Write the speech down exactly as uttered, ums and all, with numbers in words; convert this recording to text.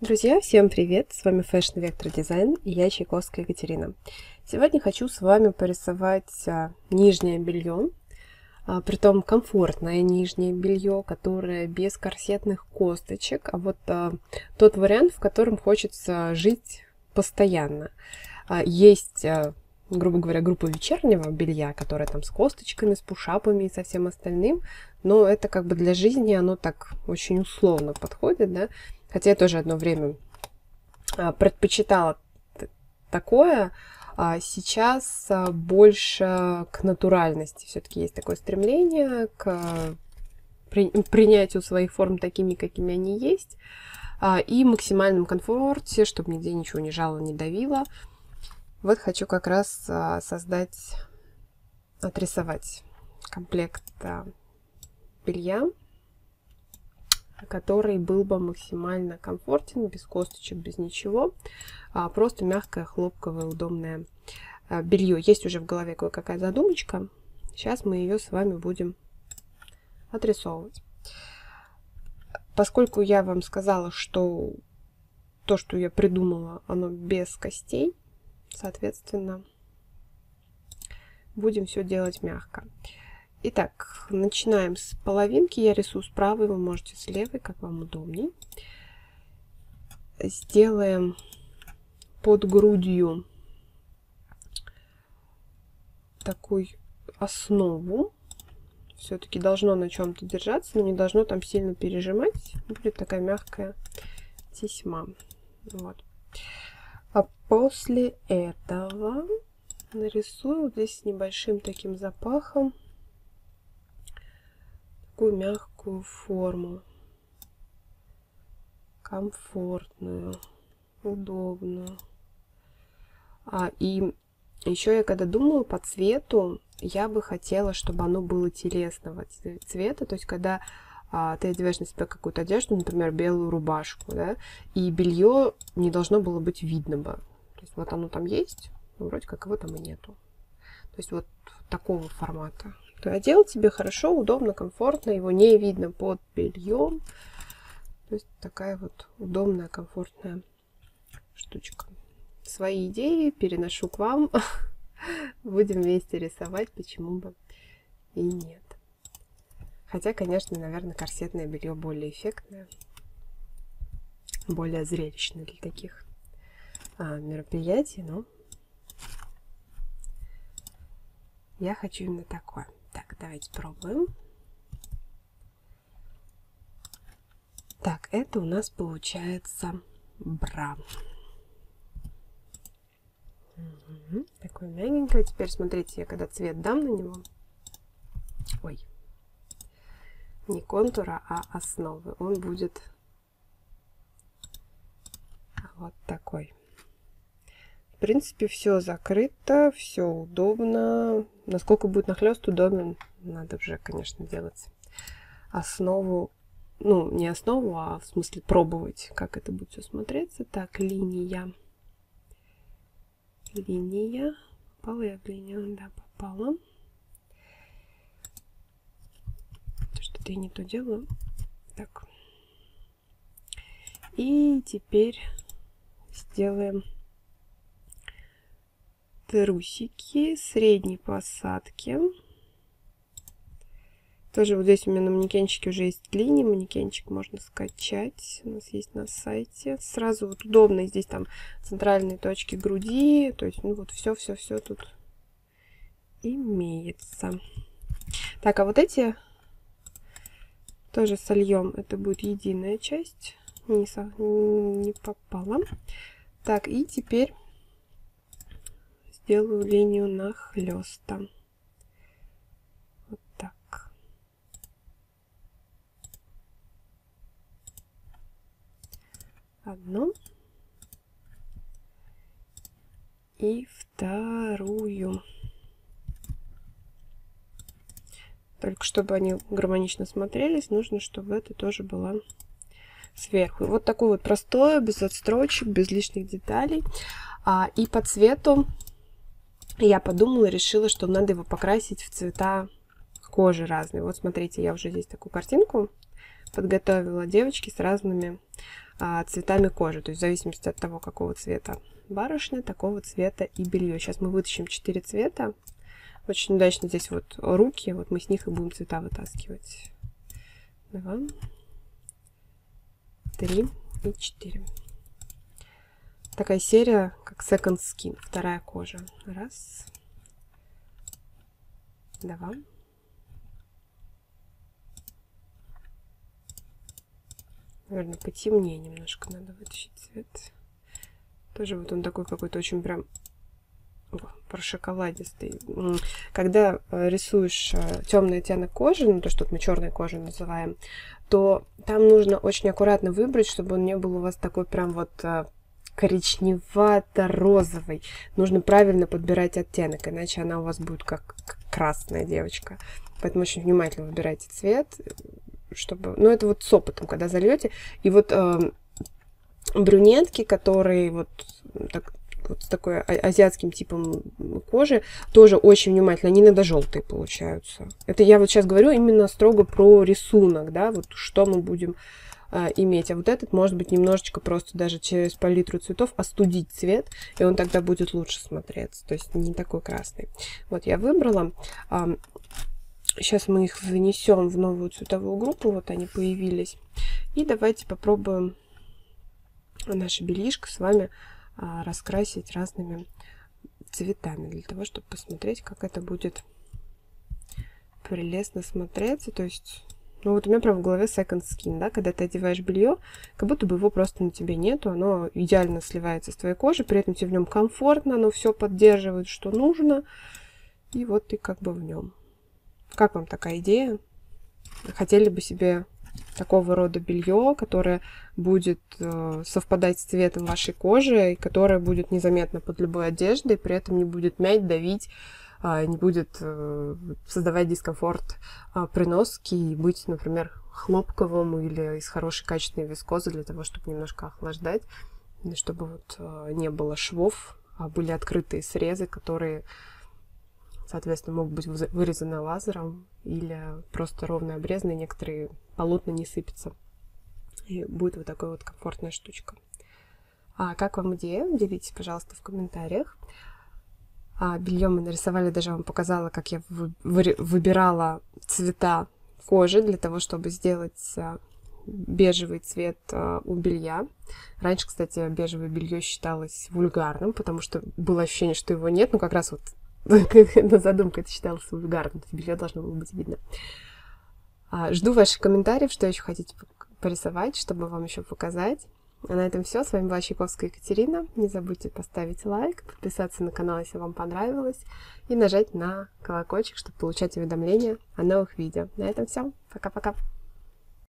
Друзья, всем привет! С вами Fashion Vector Design и я, Чайковская Екатерина. Сегодня хочу с вами порисовать нижнее белье, притом комфортное нижнее белье, которое без корсетных косточек, а вот тот вариант, в котором хочется жить постоянно. Есть, грубо говоря, группа вечернего белья, которая там с косточками, с пушапами и со всем остальным, но это как бы для жизни оно так очень условно подходит, да? Хотя я тоже одно время предпочитала такое. Сейчас больше к натуральности. Все-таки есть такое стремление к принятию своих форм такими, какими они есть. И максимальном комфорте, чтобы нигде ничего не жало, не давило. Вот хочу как раз создать, отрисовать комплект белья, который был бы максимально комфортен, без косточек, без ничего, просто мягкое, хлопковое, удобное белье. Есть уже в голове кое-какая задумочка, сейчас мы ее с вами будем отрисовывать. Поскольку я вам сказала, что то, что я придумала, оно без костей, соответственно, будем все делать мягко. Итак, начинаем с половинки. Я рисую с правой, вы можете с левой, как вам удобней. Сделаем под грудью такую основу. Все-таки должно на чем-то держаться, но не должно там сильно пережимать. Будет такая мягкая тесьма. Вот. А после этого нарисую вот здесь с небольшим таким запахом такую мягкую форму, комфортную, удобную. А, и еще я когда думала по цвету, я бы хотела, чтобы оно было телесного цвета, то есть когда а, ты одеваешь на себя какую-то одежду, например, белую рубашку, да, и белье не должно было быть видно бы. То есть вот оно там есть, но вроде как его там и нету. То есть вот такого формата. Ты одел, тебе хорошо, удобно, комфортно, его не видно под бельем. То есть такая вот удобная, комфортная штучка. Свои идеи переношу к вам. Будем вместе рисовать, почему бы и нет. Хотя, конечно, наверное, корсетное белье более эффектное, более зрелищное для таких а, мероприятий, но я хочу именно такое. Так, давайте пробуем. Так, это у нас получается бра. Угу, такое мягенькое. Теперь смотрите, я когда цвет дам на него, ой, не контура, а основы, он будет вот такой. В принципе, все закрыто, все удобно. Насколько будет нахлёст удобен, надо уже, конечно, делать основу. Ну, не основу, а в смысле пробовать, как это будет все смотреться. Так, линия. Линия. Попала я в линию. Да, попала. Что-то я не то делаю. Так. И теперь сделаем трусики средней посадки. Тоже вот здесь у меня на манекенчике уже есть линии. Манекенчик можно скачать. У нас есть на сайте. Сразу вот удобно. Здесь там центральные точки груди. То есть, ну вот все-все-все тут имеется. Так, а вот эти тоже сольем. Это будет единая часть. Не, со... не попала. Так, и теперь делаю линию нахлёста. Вот так. Одну. И вторую. Только чтобы они гармонично смотрелись, нужно, чтобы это тоже было сверху. Вот такое вот простое, без отстрочек, без лишних деталей. А, и по цвету я подумала, решила, что надо его покрасить в цвета кожи разные. Вот смотрите, я уже здесь такую картинку подготовила девочки с разными а, цветами кожи, то есть в зависимости от того, какого цвета барышня, такого цвета и белье. Сейчас мы вытащим четыре цвета. Очень удачно здесь вот руки, вот мы с них и будем цвета вытаскивать. Два, три и четыре. Такая серия, как Second Skin, вторая кожа. Раз, два, наверное, потемнее немножко надо вытащить цвет. Тоже вот он такой какой-то очень прям прошоколадистый. Когда рисуешь темный оттенок кожи, ну то, что мы черной кожей называем, то там нужно очень аккуратно выбрать, чтобы он не был у вас такой прям вот коричневато-розовый. Нужно правильно подбирать оттенок, иначе она у вас будет как красная девочка. Поэтому очень внимательно выбирайте цвет, чтобы... Ну это вот с опытом, когда зальете. И вот э, брюнетки, которые вот так... Вот с такой азиатским типом кожи, тоже очень внимательно, они иногда желтые получаются. Это я вот сейчас говорю именно строго про рисунок, да, вот что мы будем а, иметь. А вот этот может быть немножечко просто даже через палитру цветов остудить цвет, и он тогда будет лучше смотреться, то есть не такой красный. Вот я выбрала. А, сейчас мы их внесем в новую цветовую группу, вот они появились. И давайте попробуем наше бельишко с вами раскрасить разными цветами, для того, чтобы посмотреть, как это будет прелестно смотреться. То есть, ну вот у меня прям в голове Second Skin, да, когда ты одеваешь белье, как будто бы его просто на тебе нету, оно идеально сливается с твоей кожей, при этом тебе в нем комфортно, оно все поддерживает, что нужно, и вот ты как бы в нем. Как вам такая идея? Хотели бы себе такого рода белье, которое будет э, совпадать с цветом вашей кожи, и которое будет незаметно под любой одеждой, при этом не будет мять, давить, э, не будет э, создавать дискомфорт э, при носке и быть, например, хлопковым или из хорошей качественной вискозы для того, чтобы немножко охлаждать, чтобы вот, э, не было швов, а были открытые срезы, которые, соответственно, могут быть вырезаны лазером или просто ровно обрезаны, некоторые полотна не сыпятся. И будет вот такая вот комфортная штучка. А как вам идея? Делитесь, пожалуйста, в комментариях. А белье мы нарисовали, даже вам показала, как я выбирала цвета кожи для того, чтобы сделать бежевый цвет у белья. Раньше, кстати, бежевое белье считалось вульгарным, потому что было ощущение, что его нет, но как раз вот задумка это считалась вульгарным, белье должно было быть видно. Жду ваших комментариев, что еще хотите порисовать, чтобы вам еще показать. А на этом все. С вами была Чайковская Екатерина. Не забудьте поставить лайк, подписаться на канал, если вам понравилось, и нажать на колокольчик, чтобы получать уведомления о новых видео. На этом все. Пока-пока.